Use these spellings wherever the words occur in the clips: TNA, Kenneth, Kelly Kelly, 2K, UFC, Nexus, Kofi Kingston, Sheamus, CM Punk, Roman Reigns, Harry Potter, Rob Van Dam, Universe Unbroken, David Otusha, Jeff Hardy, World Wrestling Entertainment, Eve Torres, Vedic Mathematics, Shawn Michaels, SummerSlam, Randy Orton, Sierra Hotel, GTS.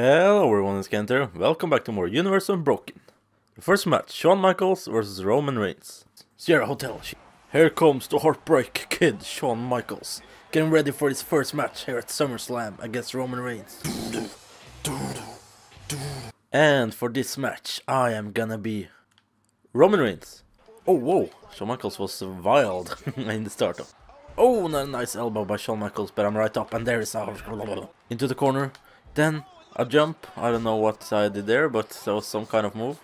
Hello everyone, it's Kenneth. Welcome back to more Universe Unbroken. The first match, Shawn Michaels versus Roman Reigns. Sierra Hotel. Here comes the Heartbreak Kid, Shawn Michaels. Getting ready for his first match here at SummerSlam against Roman Reigns. And for this match, I am gonna be Roman Reigns. Oh, whoa. Shawn Michaels was wild in the startup. Oh, nice elbow by Shawn Michaels, but I'm right up and there is a... into the corner. Then... a jump, I don't know what I did there, but that was some kind of move.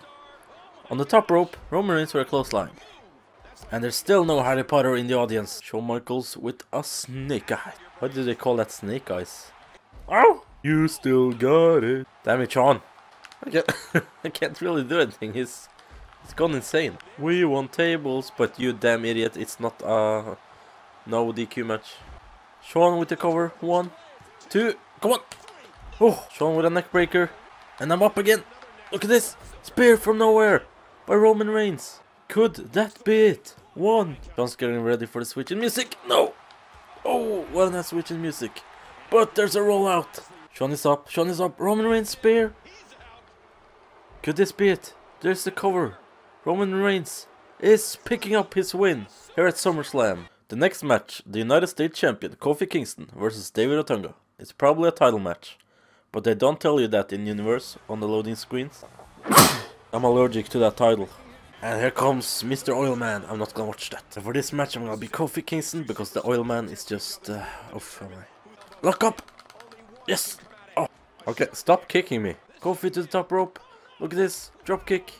On the top rope, Roman Reigns were a clothesline. And there's still no Harry Potter in the audience. Shawn Michaels with a snake eye. What do they call that, snake eyes? Oh! You still got it. Damn it, Shawn. I can't really do anything, he's gone insane. We won tables, but you damn idiot, it's not a no DQ match. Shawn with the cover, 1, 2, come on! Oh, Shawn with a neckbreaker, and I'm up again. Look at this, spear from nowhere by Roman Reigns. Could that be it? 1. Shawn's getting ready for the switch in music. No. Oh, well, not switch in music, but there's a rollout. Shawn is up. Roman Reigns spear. Could this be it? There's the cover. Roman Reigns is picking up his win here at SummerSlam. The next match, the United States Champion Kofi Kingston versus David Otusha. It's probably a title match. But they don't tell you that in Universe on the loading screens. I'm allergic to that title. And here comes Mr. Oilman. I'm not gonna watch that. And for this match, I'm gonna be Kofi Kingston because the Oilman is just. Oof, am I? Lock up! Yes! Oh! Okay, stop kicking me. Kofi to the top rope. Look at this. Drop kick.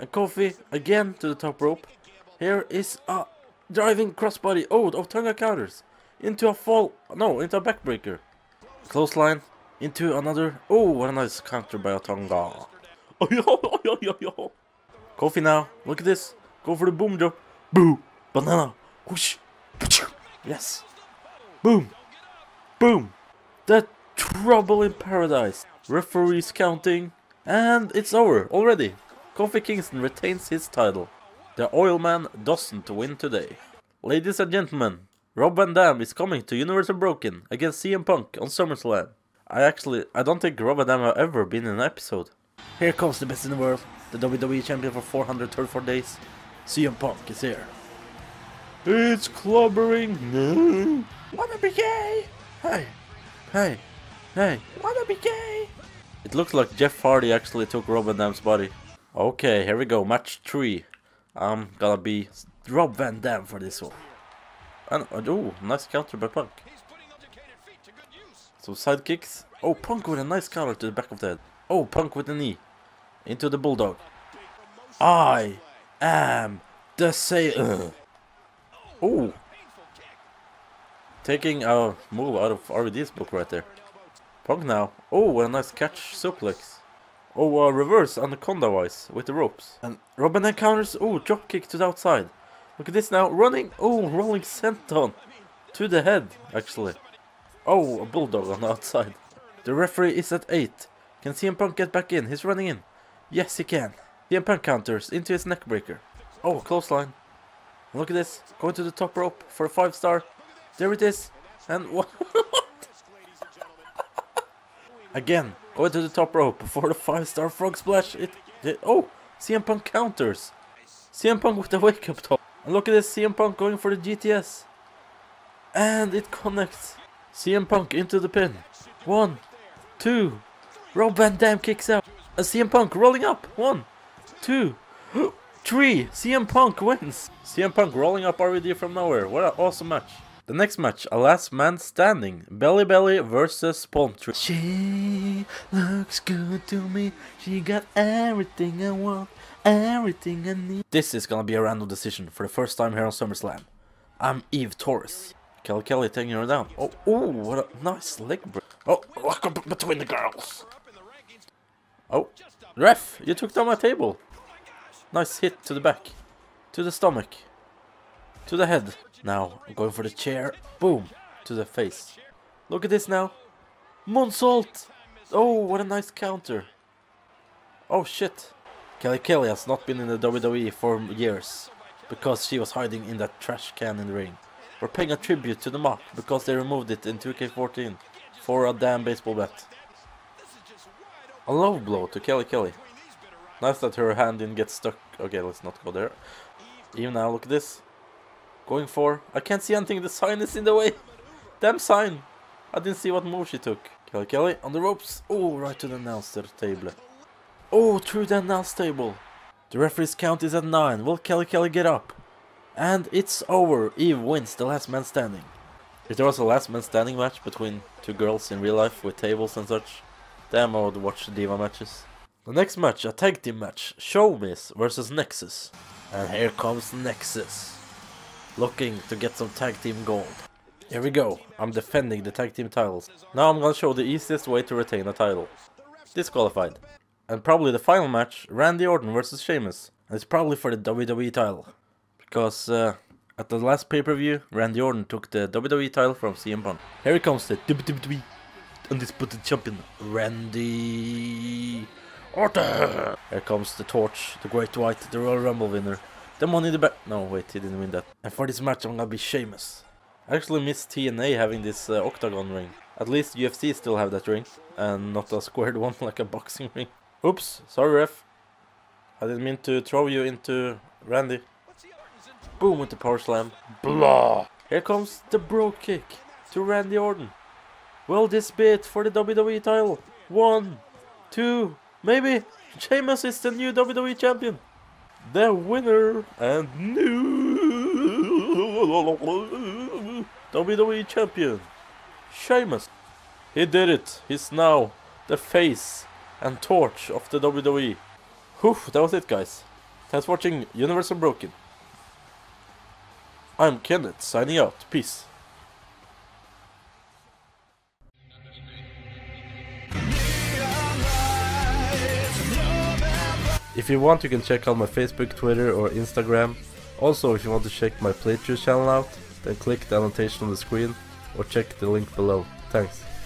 And Kofi again to the top rope. Here is a driving crossbody. Oh, Otunga counters. Into a fall. No, into a backbreaker. Clothesline. Into another. Oh, what a nice counter by Otunga. Kofi now. Look at this. Go for the boom drop. Boom. Banana. Whoosh. Yes. Boom. Boom. The trouble in paradise. Referees counting. And it's over already. Kofi Kingston retains his title. The Oilman doesn't win today. Ladies and gentlemen, Rob Van Dam is coming to Universe Unbroken against CM Punk on SummerSlam. I don't think Rob Van Dam have ever been in an episode. Here comes the best in the world, the WWE champion for 434 days. CM Punk is here. It's clobbering. No. Wanna be gay? Hey, hey, hey. Wanna be gay? It looks like Jeff Hardy actually took Rob Van Dam's body. Okay, here we go, match 3. I'm gonna be Rob Van Dam for this one. And oh, nice counter by Punk. So sidekicks. Oh, Punk with a nice counter to the back of the head. Oh, Punk with the knee. Into the bulldog. I am the same. Oh. Taking a move out of RVD's book right there. Punk now. Oh, what a nice catch suplex. Oh, reverse anaconda wise with the ropes. And Robin encounters. Oh, drop kick to the outside. Look at this now. Running. Oh, rolling senton. To the head, actually. Oh, a bulldog on the outside. The referee is at 8. Can CM Punk get back in? He's running in. Yes, he can. CM Punk counters into his neckbreaker. Oh, clothesline. Look at this. Going to the top rope for a 5-star. There it is. And what? Again, going to the top rope for the 5-star frog splash. Oh, CM Punk counters. CM Punk with the wake-up top. And look at this. CM Punk going for the GTS. And it connects. CM Punk into the pin. 1, 2. Rob Van Dam kicks out. And CM Punk rolling up. 1, 2, 3. CM Punk wins. CM Punk rolling up RVD from nowhere. What an awesome match. The next match, a last man standing. Belly Belly versus Palm Tree. She looks good to me. She got everything I want, everything I need. This is gonna be a random decision for the first time here on SummerSlam. I'm Eve Torres. Kelly Kelly taking her down. Oh, oh, what a nice leg break. Oh, lock up between the girls. Oh, ref, you took down my table. Nice hit to the back, to the stomach, to the head. Now, I'm going for the chair. Boom, to the face. Look at this now. Moonsault. Oh, what a nice counter. Oh, shit. Kelly Kelly has not been in the WWE for years because she was hiding in that trash can in the ring. We're paying a tribute to the mock because they removed it in 2K14 for a damn baseball bat. A low blow to Kelly Kelly. Nice that her hand didn't get stuck. Okay, let's not go there. Even now, look at this. Going for... I can't see anything. The sign is in the way. Damn sign. I didn't see what move she took. Kelly Kelly on the ropes. Oh, right to the announce table. Oh, through the announce table. The referee's count is at 9. Will Kelly Kelly get up? And it's over. Eve wins the last man standing. If there was a last man standing match between two girls in real life with tables and such, damn, I would watch the diva matches. The next match, a tag team match, Sheamus versus Nexus. And here comes Nexus, looking to get some tag team gold. Here we go, I'm defending the tag team titles. Now I'm gonna show the easiest way to retain a title. Disqualified. And probably the final match, Randy Orton versus Sheamus. And it's probably for the WWE title. Because at the last pay-per-view, Randy Orton took the WWE title from CM Punk. Here comes the WWE Undisputed Champion, Randy Orton. Here comes the torch, the Great White, the Royal Rumble winner, the Money in the Bank. No, wait, he didn't win that. And for this match, I'm gonna be Sheamus. I actually miss TNA having this octagon ring. At least UFC still have that ring, and not a squared one like a boxing ring. Oops, sorry ref. I didn't mean to throw you into Randy. Boom with the power slam. Blah. Here comes the bro kick to Randy Orton. Will this be it for the WWE title? 1, 2, maybe. Sheamus is the new WWE champion. The winner and new WWE champion, Sheamus. He did it. He's now the face and torch of the WWE. Whew, that was it, guys. Thanks for watching Universe Unbroken. I'm Kenneth, signing out. Peace. If you want, you can check out my Facebook, Twitter or Instagram. Also, if you want to check my playthrough channel out, then click the annotation on the screen or check the link below. Thanks.